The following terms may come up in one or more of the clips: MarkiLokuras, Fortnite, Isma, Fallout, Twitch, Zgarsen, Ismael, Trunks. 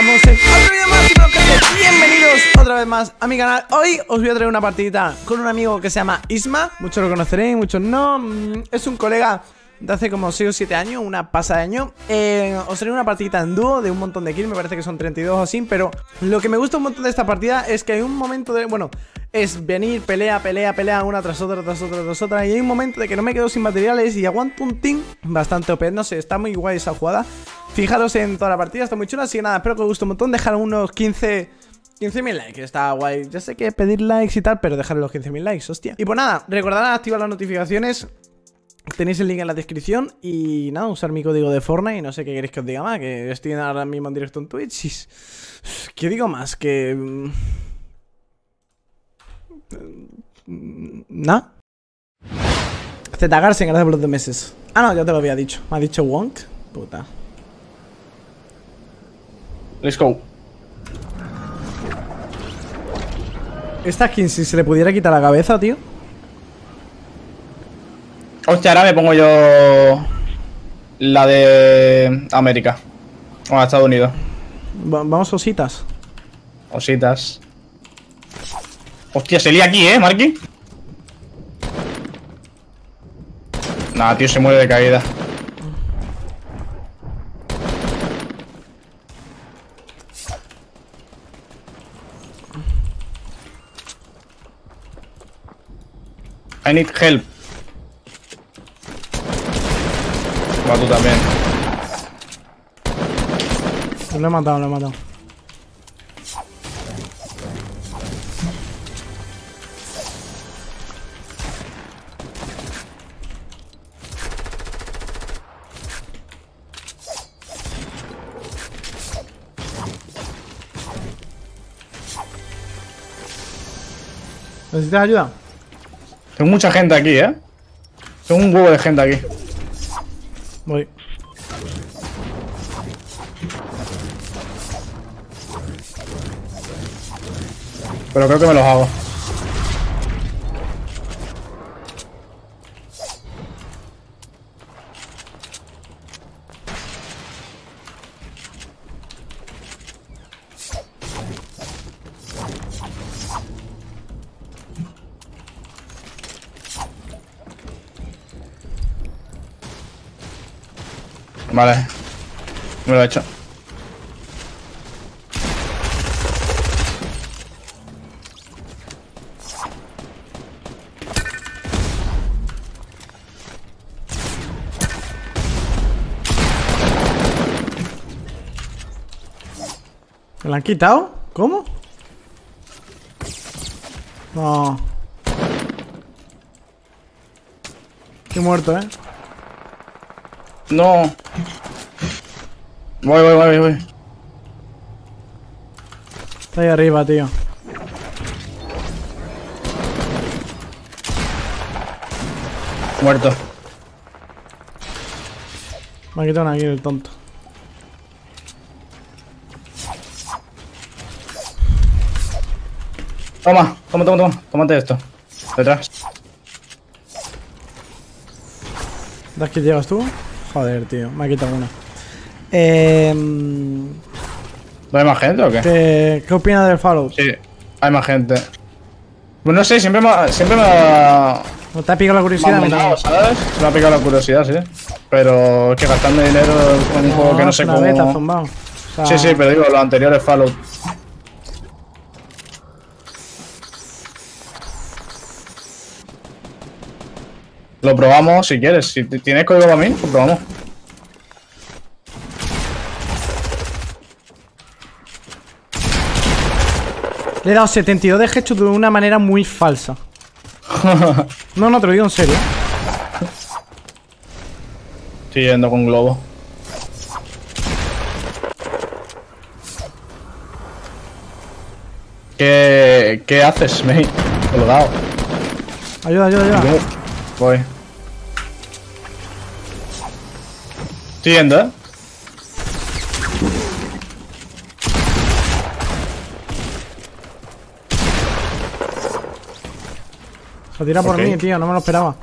estamos en otro video más, chicos. Bienvenidos otra vez más a mi canal. Hoy os voy a traer una partidita con un amigo que se llama Isma. Muchos lo conoceréis, muchos no. Es un colega de hace como 6 o 7 años, una pasa de año. Os traeré una partidita en dúo de un montón de kills. Me parece que son 32 o así, pero lo que me gusta un montón de esta partida es que hay un momento de... bueno, es venir, pelea, una tras otra. Y hay un momento de que no me quedo sin materiales y aguanto un team bastante OP. No sé, está muy guay esa jugada. Fijaros en toda la partida, está muy chula. Así que nada, espero que os guste un montón. Dejar unos 15.000 likes, está guay. Ya sé que pedir likes y tal, pero dejar los 15.000 likes, hostia. Y pues nada, recordad activar las notificaciones. Tenéis el link en la descripción. Y nada, usar mi código de Fortnite. Y no sé qué queréis que os diga más, que estoy ahora mismo en directo en Twitch y... ¿qué digo más? Que... nada. Zgarsen, gracias por los 2 meses. Ah, no, ya te lo había dicho. Me ha dicho Wonk. Puta. Let's go. Esta skin, si se le pudiera quitar la cabeza, tío. Hostia, ahora me pongo yo la de América. O a Estados Unidos. Vamos, ositas. Ositas. Hostia, se lía aquí, Marky. Nah, tío, se muere de caída. I need help. Va, tú también. Lo he matado, lo he matado. ¿Necesitas ayuda? Tengo mucha gente aquí, ¿eh? Tengo un huevo de gente aquí. Voy. Pero creo que me los hago. Vale, me lo he hecho. ¿Me la han quitado? ¿Cómo? No. Estoy muerto, ¿eh? No. Voy. Está ahí arriba, tío. Muerto. Me ha quitado una aquí el tonto. Toma. Tómate esto. Detrás. ¿Das que llevas tú? Joder, tío, me ha quitado una. ¿No hay más gente o qué? ¿Qué opinas del Fallout? Sí, hay más gente. Pues no sé, siempre me ha... ¿No te ha picado la curiosidad? No, ¿sabes? Se me ha picado la curiosidad, sí. Pero es que gastando dinero en un juego que no sé cómo... Beta, o sea... Sí, pero digo, los anteriores Fallout. Lo probamos si quieres. Si tienes código para mí, lo probamos. Le he dado 72 de headshot de una manera muy falsa. No, te lo digo en serio. Estoy yendo con globo. ¿Qué haces, mate? Colgado. Ayuda. Voy. Estoy yendo, ¿eh? Se tira por mí, tío, no me lo esperaba.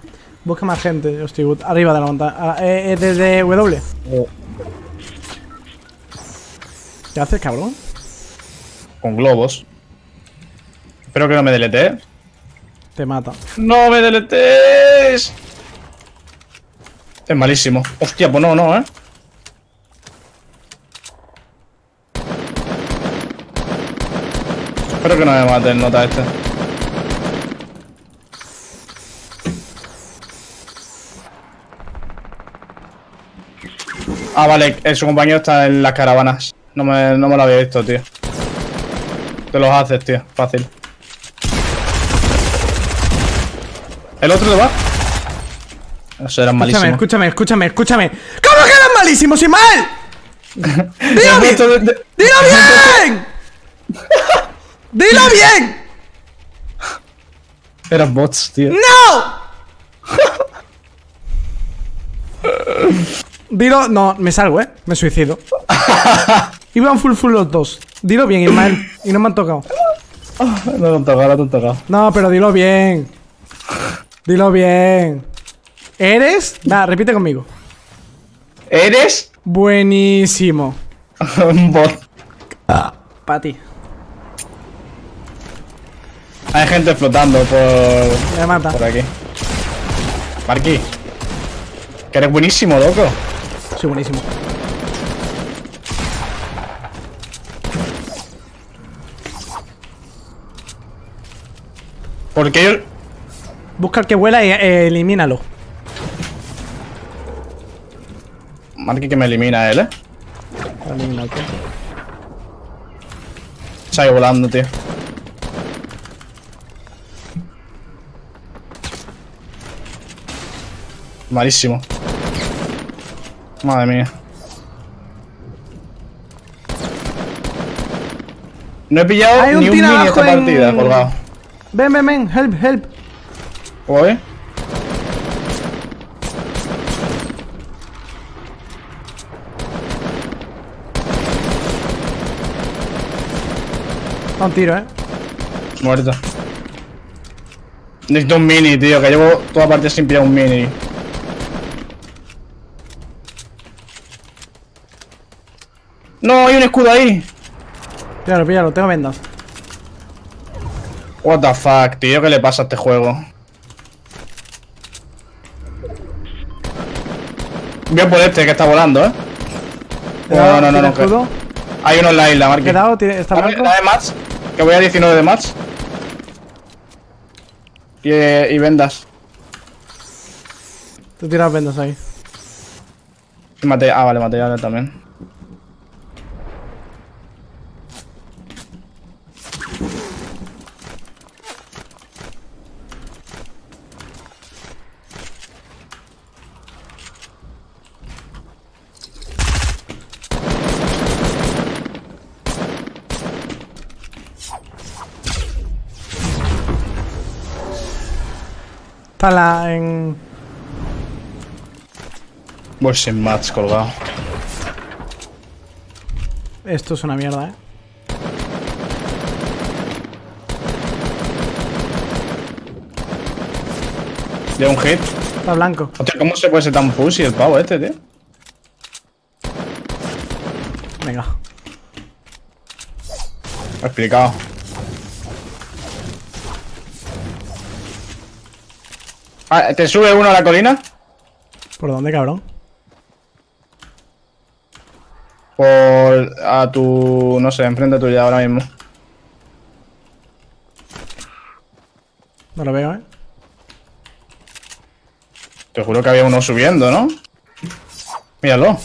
Busca más gente, yo estoy arriba de la montaña. Desde W. ¿Te haces, cabrón? Con globos. Espero que no me deletees. Te mata. ¡No me deletees! Es malísimo. Hostia, pues no, ¿eh? Espero que no me mate el nota este. Ah, vale, su compañero está en las caravanas. No me lo había visto, tío. Te los haces, tío. Fácil. ¿El otro te va? Eso era malísimo. Escúchame. ¿Cómo que eran malísimos, Ismael? ¡Dilo bien! ¡Dilo bien! Eran bots, tío. ¡No! Dilo... No, me salgo, ¿eh? Me suicido. Iban full los dos. Dilo bien, Ismael. Y no me han tocado. No te han tocado. No, pero dilo bien. Dilo bien. ¿Eres? Nada, repite conmigo. ¿Eres? Buenísimo. Un bot. Pa' ti. Hay gente flotando por... Me mata. Por aquí. Marquí. Que eres buenísimo, loco. Sí, buenísimo. ¿Por qué yo...? Busca al que vuela y elimínalo. Marque que me elimina él, ¿eh? Elimínate. Sigue volando, tío. Malísimo. Madre mía. No he pillado ni un mini esta partida, colgado. Ven, help. Voy. Un tiro, ¿eh? Muerto. Necesito un mini, tío, que llevo toda parte sin pillar un mini. No, hay un escudo ahí. Píllalo, tengo vendas. What the fuck, tío, ¿qué le pasa a este juego? Voy a por este que está volando, ¿eh? No. Hay uno en la isla, Marquín. ¿Quedado? ¿Está blanco? La de match, que voy a 19 de match. Y vendas. Tú tiras vendas ahí. Mate, vale, materiales también. Voy sin match colgado. Esto es una mierda, ¿eh? De un hit. Está blanco. Hostia, ¿cómo se puede ser tan pussy el pavo este, tío? Venga. Lo he explicado. Ah, ¿te sube uno a la colina? ¿Por dónde, cabrón? Por... a tu... no sé, enfrente tuya ahora mismo. No lo veo, ¿eh? Te juro que había uno subiendo, ¿no? Míralo.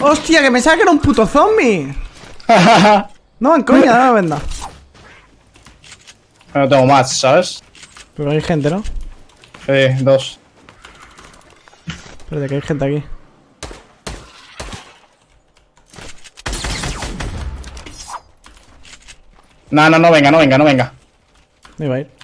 ¡Hostia, que me saca que era un puto zombie! No, en coña, dame la venda. No tengo más, ¿sabes? Pero hay gente, ¿no? Sí, dos. Espérate, que hay gente aquí. No venga. Me iba a ir.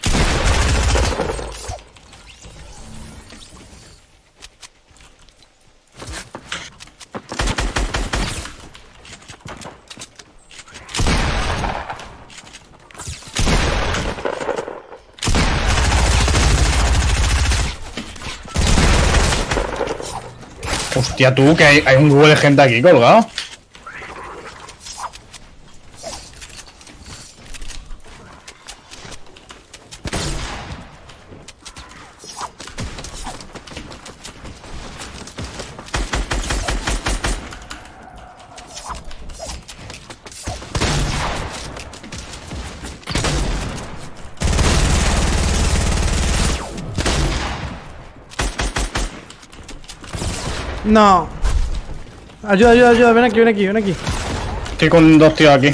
Hostia, tú, que hay un huevo de gente aquí colgado. No. Ayuda, ayuda, ayuda. Ven aquí, ven aquí, ven aquí. Estoy con dos tíos aquí.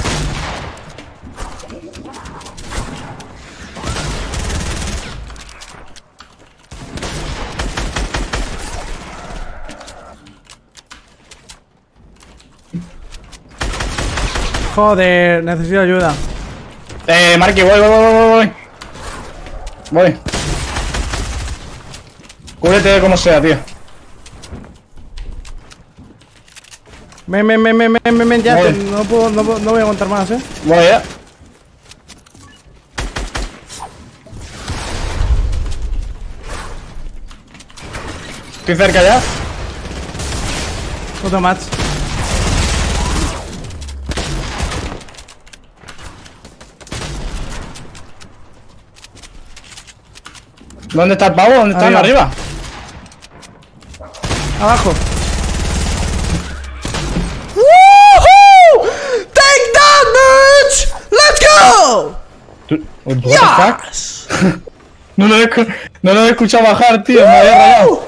Joder, necesito ayuda. Marky, voy. Cúbrete como sea, tío. Ven, ya. No voy a aguantar más, Voy ya. Estoy cerca ya. Otro match. ¿Dónde está el pavo? ¿Dónde están? ¿Arriba? Abajo. ¡Woohoo! ¡Take that, bitch! ¡Let's go! Yes. No lo he escuchado bajar, tío. Me había rayado.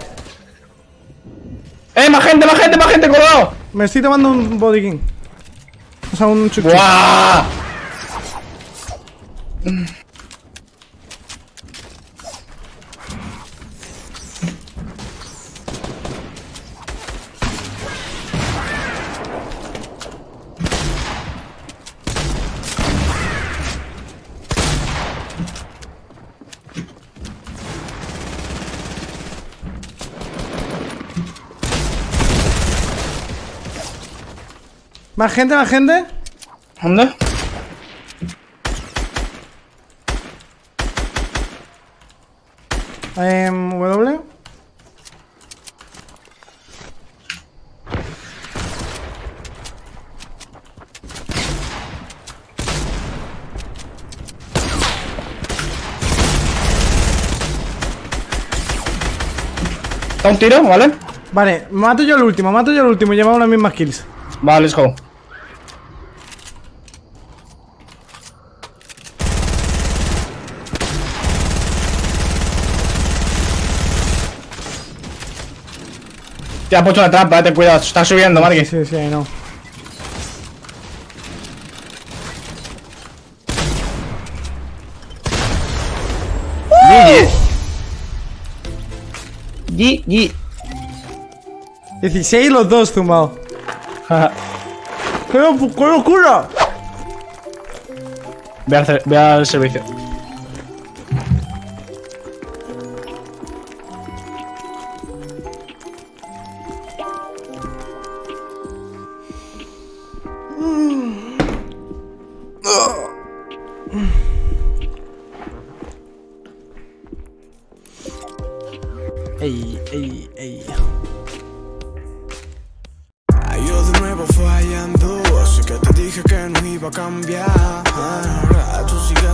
¡Más gente, colgado! Me estoy tomando un bodyguín. O sea, un chuchu. ¡Guau! ¿Más gente? ¿Dónde? W. ¿Da un tiro? ¿Vale? Vale, mato yo el último, llevamos las mismas kills. Vale, let's go. Te ha puesto una trampa, te cuidado, está subiendo, Marky. Sí, ahí no. GG. 16 los dos, zumbao. ¡Qué locura! Voy al servicio. Ey. Yo de nuevo fallando, así que te dije que no iba a cambiar. Ahora tú sigas.